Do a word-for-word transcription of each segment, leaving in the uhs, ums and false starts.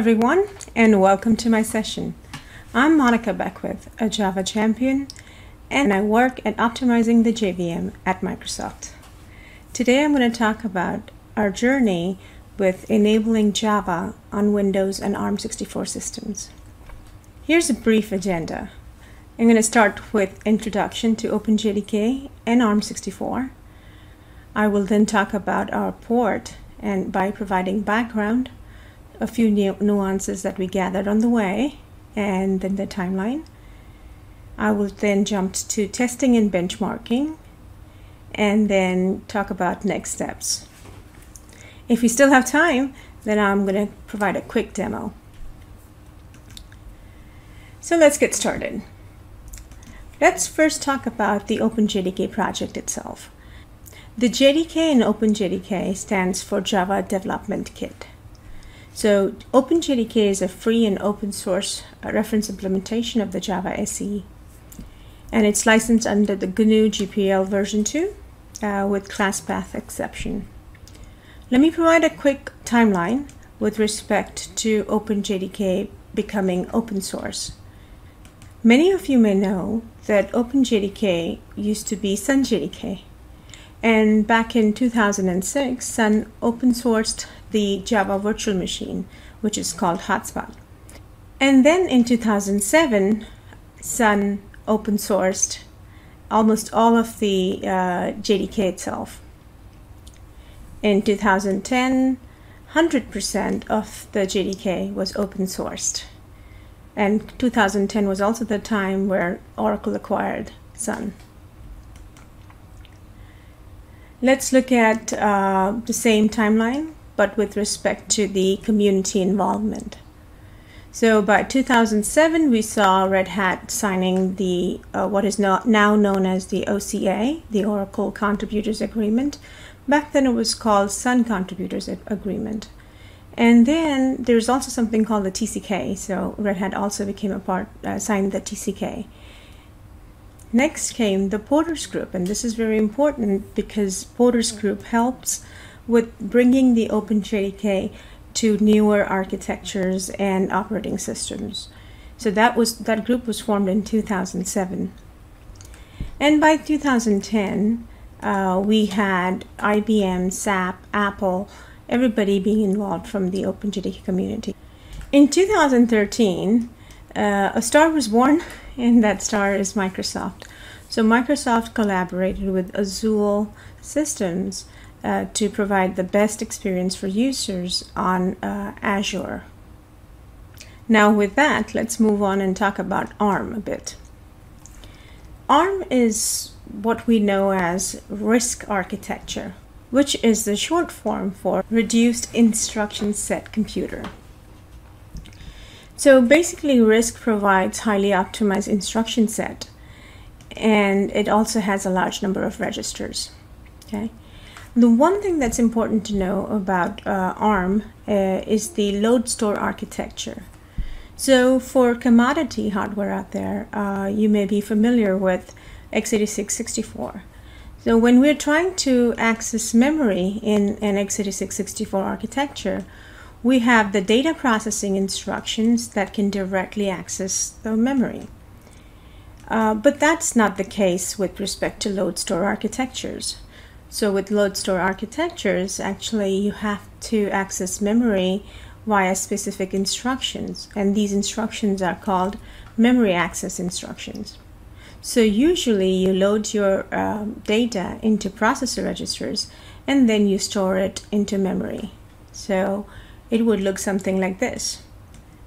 everyone, and welcome to my session. I'm Monica Beckwith, a Java champion, and I work at optimizing the J V M at Microsoft. Today I'm going to talk about our journey with enabling Java on Windows and ARM sixty-four systems. Here's a brief agenda. I'm going to start with introduction to OpenJDK and ARM sixty-four. I will then talk about our port, and by providing background, a few nu nuances that we gathered on the way, and then the timeline. I will then jump to testing and benchmarking, and then talk about next steps. If we still have time, then I'm going to provide a quick demo. So let's get started. Let's first talk about the OpenJDK project itself. The J D K in OpenJDK stands for Java Development Kit. So OpenJDK is a free and open source reference implementation of the Java S E, and it's licensed under the G N U G P L version two uh, with class path exception. Let me provide a quick timeline with respect to OpenJDK becoming open source. Many of you may know that OpenJDK used to be SunJDK. And back in two thousand six, Sun open sourced the Java virtual machine, which is called HotSpot. And then in two thousand seven, Sun open sourced almost all of the uh, J D K itself. In two thousand ten, one hundred percent of the J D K was open sourced. And two thousand ten was also the time where Oracle acquired Sun. Let's look at uh, the same timeline, but with respect to the community involvement. So by two thousand seven, we saw Red Hat signing the uh, what is now known as the O C A, the Oracle Contributors Agreement. Back then it was called Sun Contributors Agreement. And then there's also something called the T C K, so Red Hat also became a part, uh, signed the T C K. Next came the Porters Group, and this is very important because Porters Group helps with bringing the OpenJDK to newer architectures and operating systems. So that was that group was formed in two thousand seven. And by two thousand ten, uh, we had I B M, S A P, Apple, everybody being involved from the OpenJDK community. In two thousand thirteen, Uh, a star was born, and that star is Microsoft. So Microsoft collaborated with Azure Systems uh, to provide the best experience for users on uh, Azure. Now with that, let's move on and talk about ARM a bit. ARM is what we know as RISC architecture, which is the short form for Reduced Instruction Set Computer. So basically, RISC provides highly optimized instruction set, and it also has a large number of registers. Okay, the one thing that's important to know about uh, ARM uh, is the load store architecture. So for commodity hardware out there, uh, you may be familiar with x eighty-six sixty-four. So when we're trying to access memory in an x eighty-six sixty-four architecture, we have the data processing instructions that can directly access the memory. Uh, but that's not the case with respect to load store architectures. So with load store architectures, actually you have to access memory via specific instructions, and these instructions are called memory access instructions. So usually you load your uh, data into processor registers, and then you store it into memory. So it would look something like this.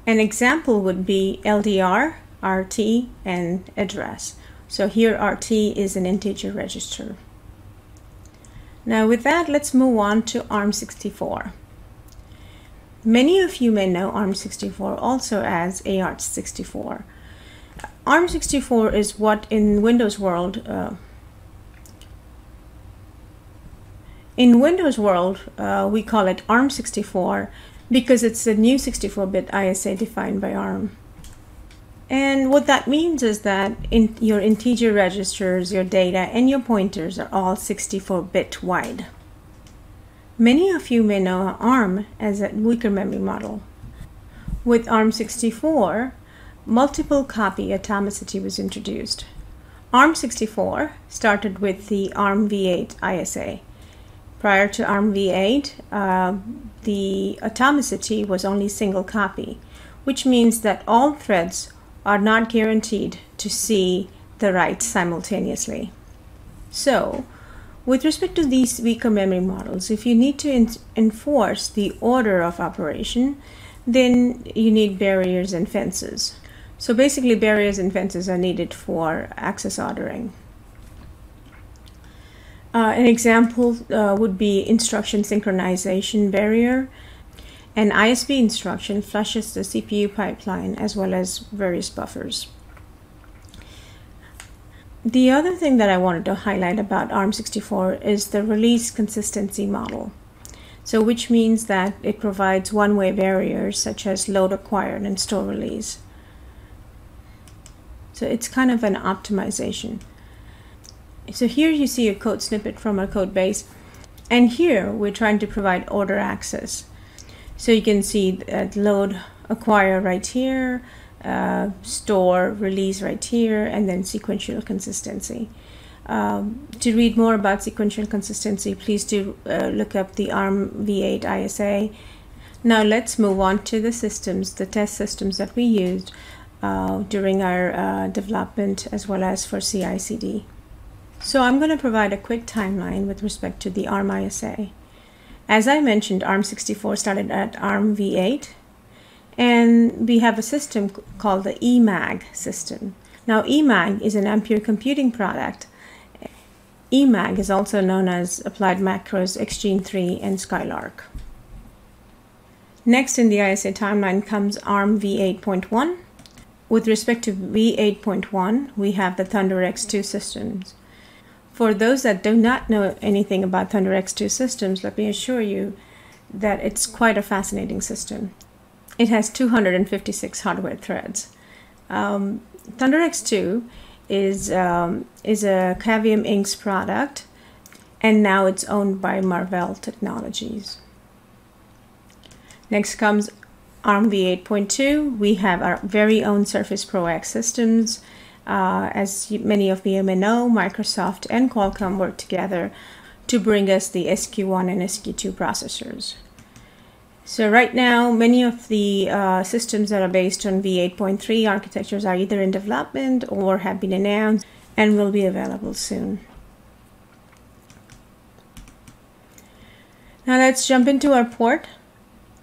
An example would be L D R, R T, and address. So here R T is an integer register. Now with that, let's move on to ARM sixty-four. Many of you may know ARM sixty-four also as A R C sixty-four. ARM sixty-four is what in Windows world uh, in Windows world uh, we call it ARM sixty-four, because it's a new sixty-four bit I S A defined by ARM. And what that means is that in your integer registers, your data, and your pointers are all sixty-four bit wide. Many of you may know ARM as a weaker memory model. With ARM sixty-four, multiple copy atomicity was introduced. ARM sixty-four started with the ARM v eight I S A. Prior to ARM v eight, uh, the atomicity was only single copy, which means that all threads are not guaranteed to see the writes simultaneously. So, with respect to these weaker memory models, if you need to enforce the order of operation, then you need barriers and fences. So basically, barriers and fences are needed for access ordering. Uh, an example uh, would be instruction synchronization barrier. An I S B instruction flushes the C P U pipeline as well as various buffers. The other thing that I wanted to highlight about ARM sixty-four is the release consistency model. So which means that it provides one-way barriers such as load acquired and store release. So it's kind of an optimization. So here you see a code snippet from our code base, and here we're trying to provide order access. So you can see that load acquire right here, uh, store release right here, and then sequential consistency. Um, to read more about sequential consistency, please do uh, look up the ARM v eight I S A. Now let's move on to the systems, the test systems that we used uh, during our uh, development as well as for C I C D. So I'm going to provide a quick timeline with respect to the ARM I S A. As I mentioned, ARM sixty-four started at ARM v eight, and we have a system called the E MAG system. Now E MAG is an Ampere computing product. E MAG is also known as Applied Macros, X gene three, and Skylark. Next in the I S A timeline comes ARM v eight point one. With respect to v eight point one, we have the ThunderX two systems. For those that do not know anything about ThunderX two systems, let me assure you that it's quite a fascinating system. It has two hundred fifty-six hardware threads. Um, ThunderX two is, um, is a Cavium Incorporated product, and now it's owned by Marvell Technologies. Next comes ARM v eight point two. We have our very own Surface Pro X systems. Uh, as many of you may know, Microsoft and Qualcomm worked together to bring us the S Q one and S Q two processors. So right now, many of the uh, systems that are based on v eight point three architectures are either in development or have been announced and will be available soon. Now let's jump into our port.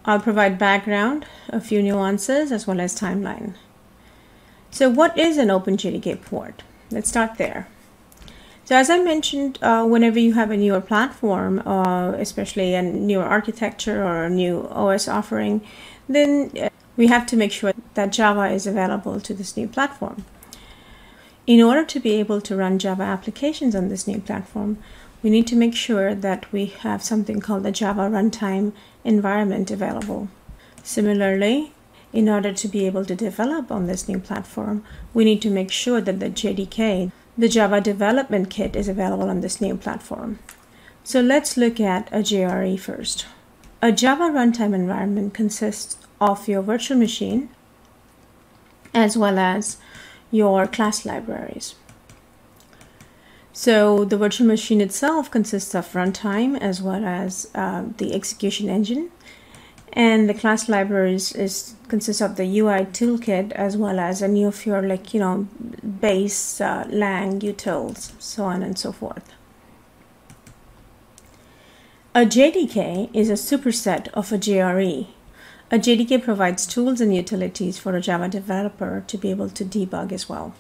I'll provide background, a few nuances, as well as timeline. So what is an OpenJDK port? Let's start there. So as I mentioned, uh, whenever you have a newer platform, uh, especially a newer architecture or a new O S offering, then we have to make sure that Java is available to this new platform. In order to be able to run Java applications on this new platform, we need to make sure that we have something called the Java runtime environment available. Similarly, in order to be able to develop on this new platform, we need to make sure that the J D K, the Java Development Kit, is available on this new platform. So let's look at a J R E first. A Java runtime environment consists of your virtual machine as well as your class libraries. So the virtual machine itself consists of runtime as well as uh, the execution engine. And the class libraries is consists of the U I toolkit as well as any of your like you know base uh, lang utils, so on and so forth. A J D K is a superset of a J R E. A J D K provides tools and utilities for a Java developer to be able to debug as well.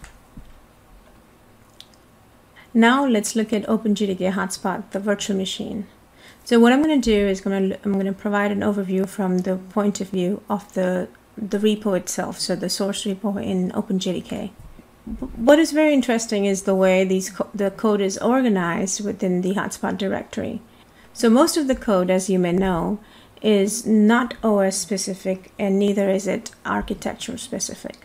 Now let's look at OpenJDK HotSpot, the virtual machine. So what I'm going to do is going to, I'm going to provide an overview from the point of view of the, the repo itself, so the source repo in OpenJDK. What is very interesting is the way these co the code is organized within the HotSpot directory. So most of the code, as you may know, is not O S specific, and neither is it architecture specific.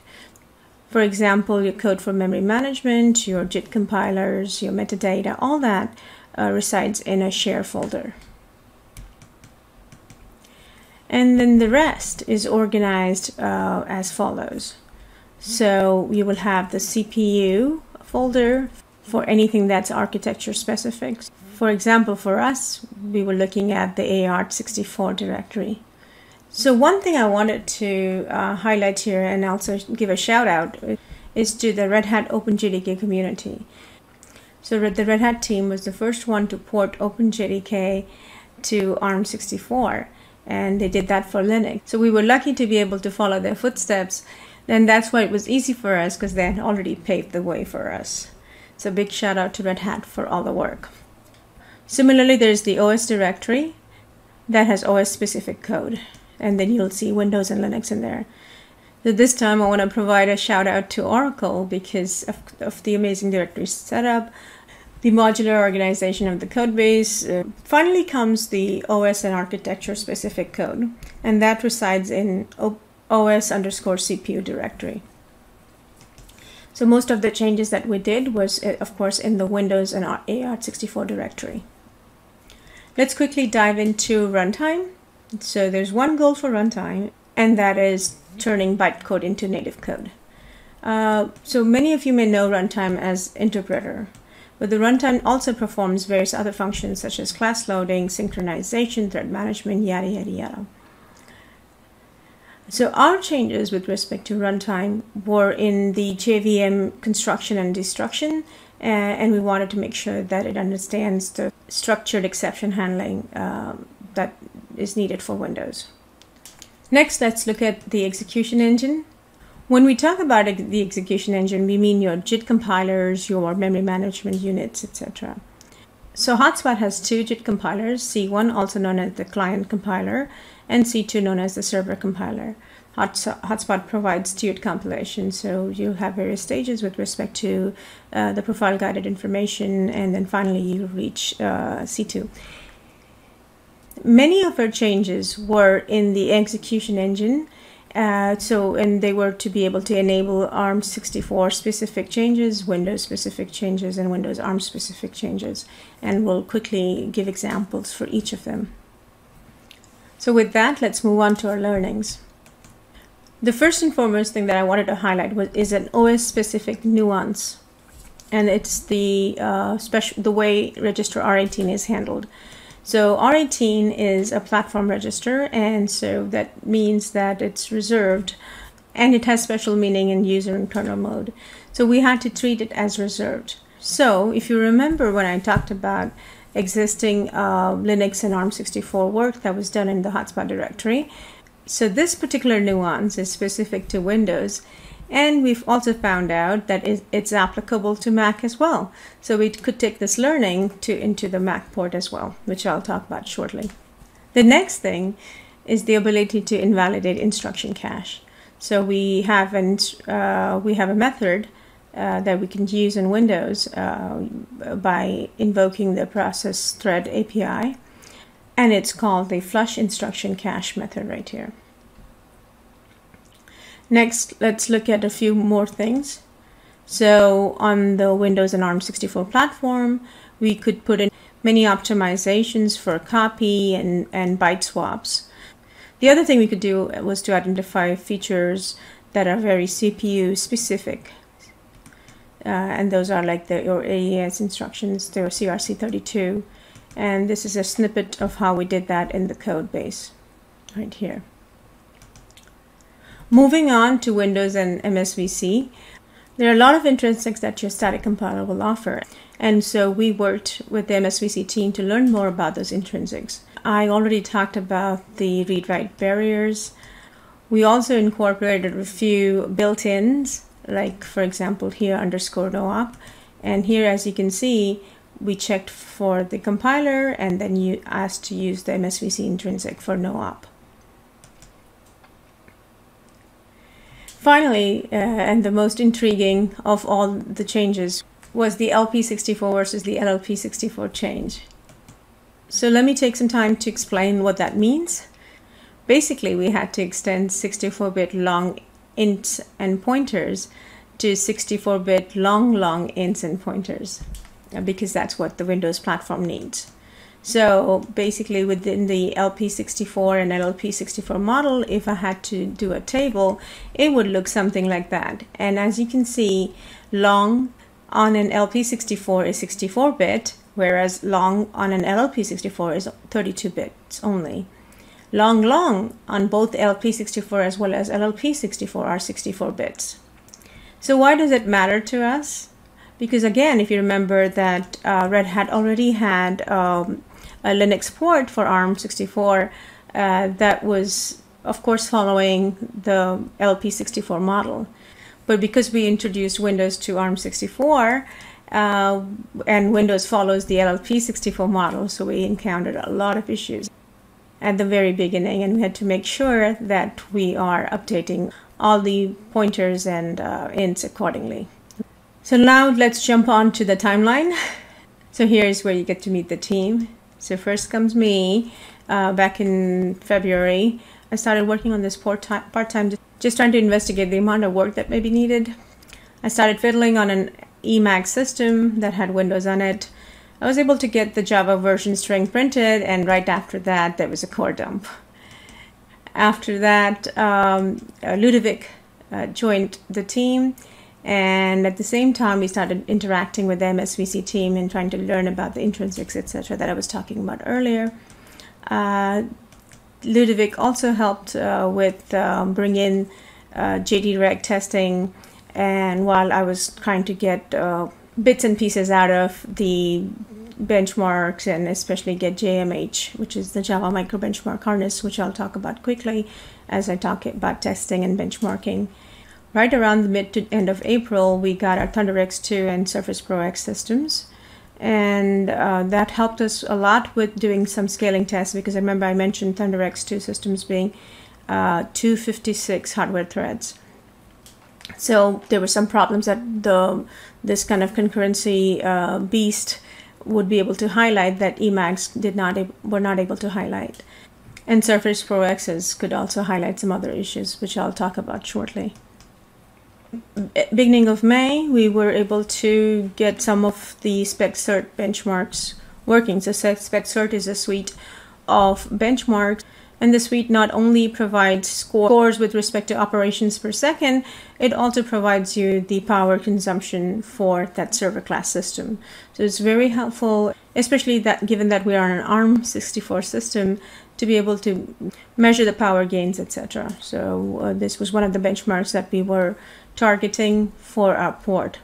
For example, your code for memory management, your J I T compilers, your metadata, all that uh, resides in a share folder. And then the rest is organized uh, as follows. So you will have the C P U folder for anything that's architecture specific. For example, for us, we were looking at the A R M sixty-four directory. So one thing I wanted to uh, highlight here and also give a shout out is to the Red Hat OpenJDK community. So the Red Hat team was the first one to port OpenJDK to A R M sixty-four, and they did that for Linux. So we were lucky to be able to follow their footsteps, and that's why it was easy for us, because they had already paved the way for us. So big shout out to Red Hat for all the work. Similarly, there's the O S directory that has O S specific code, and then you'll see Windows and Linux in there. So this time I want to provide a shout out to Oracle because of, of the amazing directory setup, the modular organization of the code base. Uh, finally comes the O S and architecture specific code, and that resides in O S underscore C P U directory. So most of the changes that we did was, of course, in the Windows and our A R M sixty-four directory. Let's quickly dive into runtime. So there's one goal for runtime, and that is turning bytecode into native code. Uh, so many of you may know runtime as interpreter, but the runtime also performs various other functions such as class loading, synchronization, thread management, yada, yada, yada. So our changes with respect to runtime were in the J V M construction and destruction, uh, and we wanted to make sure that it understands the structured exception handling uh, that is needed for Windows. Next, let's look at the execution engine. When we talk about the execution engine, we mean your J I T compilers, your memory management units, et cetera. So HotSpot has two J I T compilers, C one, also known as the client compiler, and C two, known as the server compiler. HotSpot provides tiered compilation, so you have various stages with respect to uh, the profile-guided information, and then finally you reach uh, C two. Many of our changes were in the execution engine, uh, so and they were to be able to enable A R M sixty-four specific changes, Windows specific changes, and Windows A R M specific changes, and we'll quickly give examples for each of them. So with that, let's move on to our learnings. The first and foremost thing that I wanted to highlight was, is an O S-specific nuance, and it's the uh, special the way register R eighteen is handled. So R eighteen is a platform register, and so that means that it's reserved, and it has special meaning in user and kernel mode. So we had to treat it as reserved. So if you remember when I talked about existing uh, Linux and A R M sixty-four work that was done in the HotSpot directory, so this particular nuance is specific to Windows. And we've also found out that it's applicable to Mac as well. So we could take this learning to into the Mac port as well, which I'll talk about shortly. The next thing is the ability to invalidate instruction cache. So we have, an, uh, we have a method uh, that we can use in Windows uh, by invoking the process thread A P I. And it's called the flush instruction cache method right here. Next, let's look at a few more things. So on the Windows and A R M sixty-four platform, we could put in many optimizations for copy and, and byte swaps. The other thing we could do was to identify features that are very C P U specific. Uh, and those are like the, your A E S instructions, their C R C thirty-two. And this is a snippet of how we did that in the code base right here. Moving on to Windows and M S V C, there are a lot of intrinsics that your static compiler will offer, and so we worked with the M S V C team to learn more about those intrinsics. I already talked about the read-write barriers. We also incorporated a few built-ins, like for example here underscore no-op, and here as you can see we checked for the compiler and then you asked to use the M S V C intrinsic for no-op. Finally, uh, and the most intriguing of all the changes was the L P sixty-four versus the L L P sixty-four change. So let me take some time to explain what that means. Basically, we had to extend sixty-four bit long ints and pointers to sixty-four bit long long ints and pointers because that's what the Windows platform needs. So basically within the L P sixty-four and L L P sixty-four model, if I had to do a table, it would look something like that. And as you can see, long on an L P sixty-four is sixty-four bit, whereas long on an L L P sixty-four is thirty-two bits only. Long long on both L P sixty-four as well as L L P sixty-four are sixty-four bits. So why does it matter to us? Because again, if you remember that uh, Red Hat already had um, a Linux port for ARM sixty-four uh, that was of course following the L P sixty-four model. But because we introduced Windows to ARM sixty-four uh, and Windows follows the L L P sixty-four model, so we encountered a lot of issues at the very beginning, and we had to make sure that we are updating all the pointers and uh, ints accordingly. So now let's jump on to the timeline. So here is where you get to meet the team. So first comes me. Uh, back in February, I started working on this part-time, just trying to investigate the amount of work that may be needed. I started fiddling on an E MAG system that had Windows on it. I was able to get the Java version string printed, and right after that, there was a core dump. After that, um, Ludovic uh, joined the team, and at the same time, we started interacting with the M S V C team and trying to learn about the intrinsics, et cetera, that I was talking about earlier. Uh, Ludovic also helped uh, with um, bring in uh, J D reg testing, and while I was trying to get uh, bits and pieces out of the benchmarks, and especially get J M H, which is the Java micro benchmark harness, which I'll talk about quickly as I talk about testing and benchmarking. Right around the mid to end of April, we got our ThunderX two and Surface Pro X systems, and uh, that helped us a lot with doing some scaling tests, because I remember I mentioned ThunderX two systems being uh, two fifty-six hardware threads. So there were some problems that the this kind of concurrency uh, beast would be able to highlight that E MAGs did not were not able to highlight, and Surface Pro Xs could also highlight some other issues, which I'll talk about shortly. Beginning of May, we were able to get some of the SpecCert benchmarks working. So SpecCert is a suite of benchmarks, and the suite not only provides scores with respect to operations per second, it also provides you the power consumption for that server class system. So it's very helpful, especially that given that we are an ARM sixty-four system, to be able to measure the power gains, et cetera. So uh, this was one of the benchmarks that we were targeting for our port.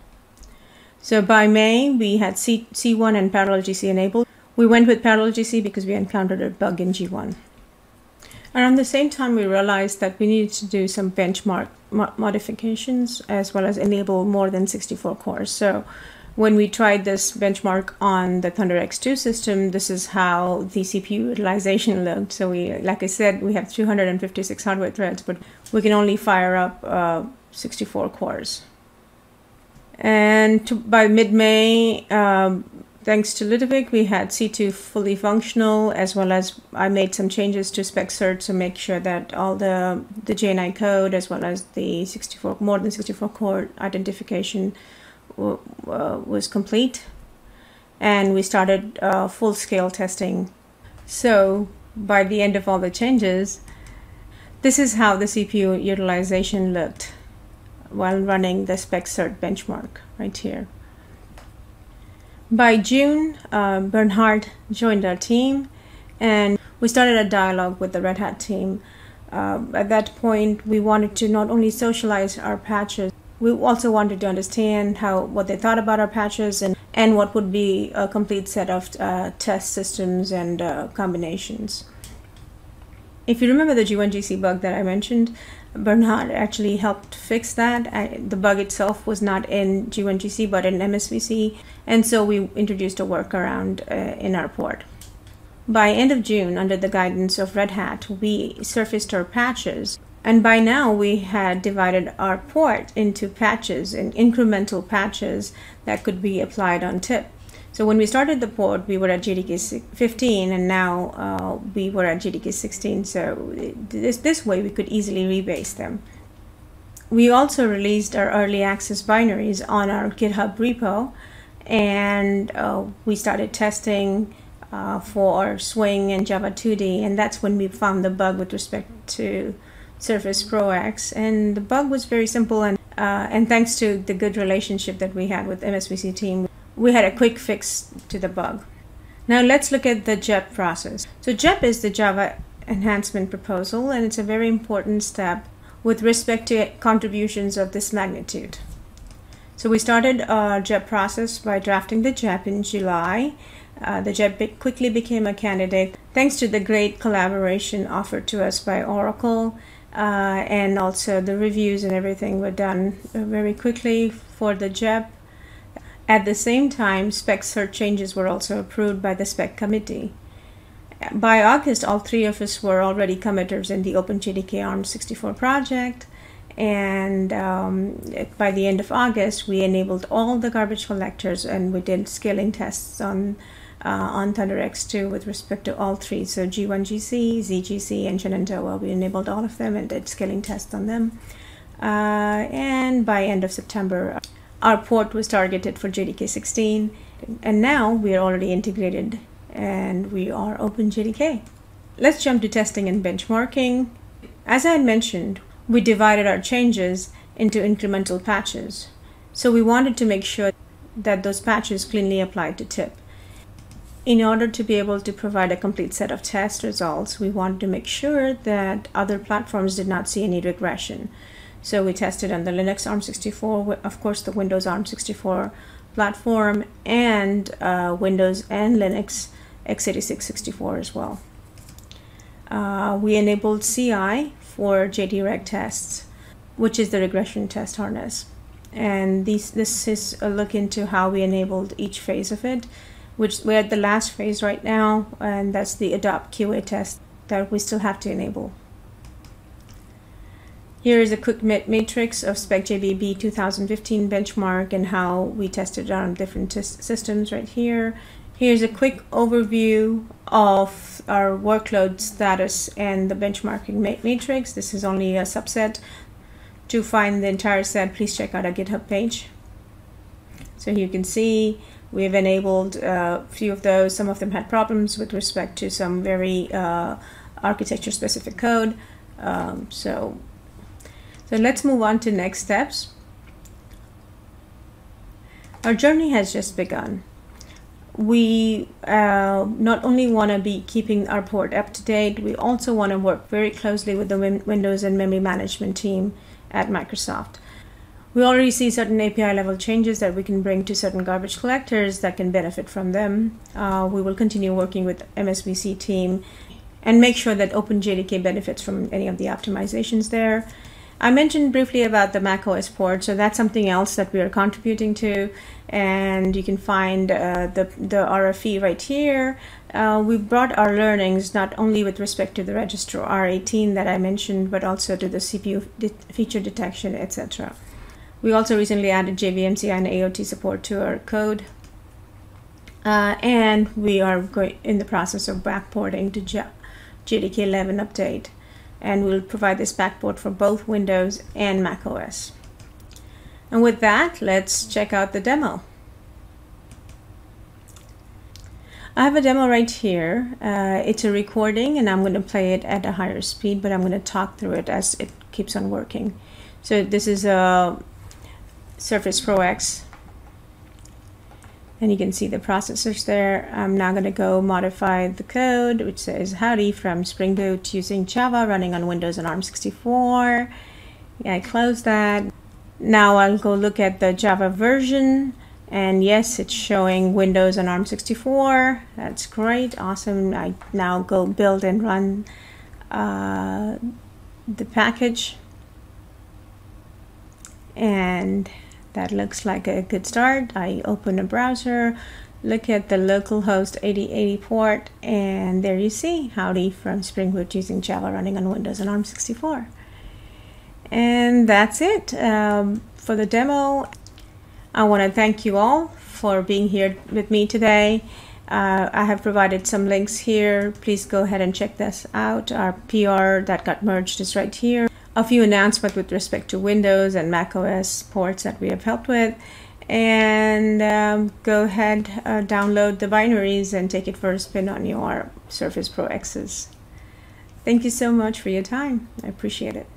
So by May, we had C C1 and parallel G C enabled. We went with parallel G C because we encountered a bug in G one. Around the same time, we realized that we needed to do some benchmark mo modifications as well as enable more than sixty-four cores. So when we tried this benchmark on the ThunderX two system, this is how the C P U utilization looked. So we, like I said, we have two hundred fifty-six hardware threads, but we can only fire up uh, sixty-four cores. And to, by mid-May, um, thanks to Ludovic, we had C two fully functional, as well as I made some changes to SpecCert to make sure that all the, the J nine code, as well as the sixty-four, more than sixty-four core identification w uh, was complete. And we started uh, full-scale testing. So by the end of all the changes, this is how the C P U utilization looked while running the SpecCert benchmark right here. By June, uh, Bernhard joined our team, and we started a dialogue with the Red Hat team. Uh, at that point, we wanted to not only socialize our patches, we also wanted to understand how what they thought about our patches, and, and what would be a complete set of uh, test systems and uh, combinations. If you remember the G one G C bug that I mentioned, Bernhard actually helped fix that. I, the bug itself was not in G one G C, but in M S V C, and so we introduced a workaround uh, in our port. By end of June, under the guidance of Red Hat, we surfaced our patches, and by now we had divided our port into patches and incremental patches that could be applied on tip. So when we started the port, we were at J D K fifteen, and now uh, we were at J D K sixteen, so this, this way we could easily rebase them. We also released our early access binaries on our GitHub repo, and uh, we started testing uh, for Swing and Java two D, and that's when we found the bug with respect to Surface Pro X. And the bug was very simple, and uh, and thanks to the good relationship that we had with M S V C team, we had a quick fix to the bug. Now let's look at the J E P process. So J E P is the Java enhancement proposal, and it's a very important step with respect to contributions of this magnitude. So we started our J E P process by drafting the J E P in July. Uh, the J E P be quickly became a candidate thanks to the great collaboration offered to us by Oracle, uh, and also the reviews and everything were done very quickly for the J E P. At the same time, spec cert changes were also approved by the spec committee. By August, all three of us were already committers in the OpenJDK ARM sixty-four project. And um, by the end of August, we enabled all the garbage collectors, and we did scaling tests on uh, on ThunderX two with respect to all three. So G one G C, Z G C, and Shenandoah, we enabled all of them and did scaling tests on them. Uh, and by end of September, our port was targeted for J D K sixteen, and now we are already integrated, and we are OpenJDK. Let's jump to testing and benchmarking. As I had mentioned, we divided our changes into incremental patches. So we wanted to make sure that those patches cleanly applied to T I P. In order to be able to provide a complete set of test results, we wanted to make sure that other platforms did not see any regression. So we tested on the Linux ARM sixty-four, of course the Windows ARM sixty-four platform, and uh, Windows and Linux x eighty-six sixty-four as well. Uh, we enabled C I for J D R E G tests, which is the regression test harness. And these, this is a look into how we enabled each phase of it, which we're at the last phase right now, and that's the adopt Q A test that we still have to enable. Here is a quick matrix of SpecJBB two thousand fifteen benchmark and how we tested on different systems right here. Here's a quick overview of our workload status and the benchmarking ma matrix. This is only a subset. To find the entire set, please check out our GitHub page. So you can see we've enabled a few of those. Some of them had problems with respect to some very uh, architecture-specific code. Um, so, so let's move on to next steps. Our journey has just begun. We uh, not only want to be keeping our port up to date, we also want to work very closely with the win Windows and memory management team at Microsoft. We already see certain A P I level changes that we can bring to certain garbage collectors that can benefit from them. Uh, we will continue working with M S V C team and make sure that OpenJDK benefits from any of the optimizations there. I mentioned briefly about the macOS port, so that's something else that we are contributing to, and you can find uh, the, the R F E right here. Uh, we brought our learnings not only with respect to the register R eighteen that I mentioned, but also to the C P U de feature detection, et cetera. We also recently added J V M, C I, and A O T support to our code, uh, and we are going in the process of backporting to J D K eleven update. And we'll provide this backport for both Windows and macOS. And with that, let's check out the demo. I have a demo right here. Uh, it's a recording, and I'm going to play it at a higher speed, but I'm going to talk through it as it keeps on working. So this is a Surface Pro X, and you can see the processors there. I'm now going to go modify the code, which says howdy from Spring Boot using Java running on Windows and ARM sixty-four. Yeah, I close that. Now I'll go look at the Java version, and yes, it's showing Windows and ARM sixty-four. That's great, awesome. I now go build and run uh, the package, and that looks like a good start. I open a browser, look at the localhost eighty eighty port, and there you see howdy from Spring Boot using Java running on Windows and ARM sixty-four. And that's it um, for the demo. I want to thank you all for being here with me today. Uh, I have provided some links here. Please go ahead and check this out. Our P R that got merged is right here. A few announcements with respect to Windows and macOS ports that we have helped with, and um, go ahead, uh, download the binaries and take it for a spin on your Surface Pro X's. Thank you so much for your time. I appreciate it.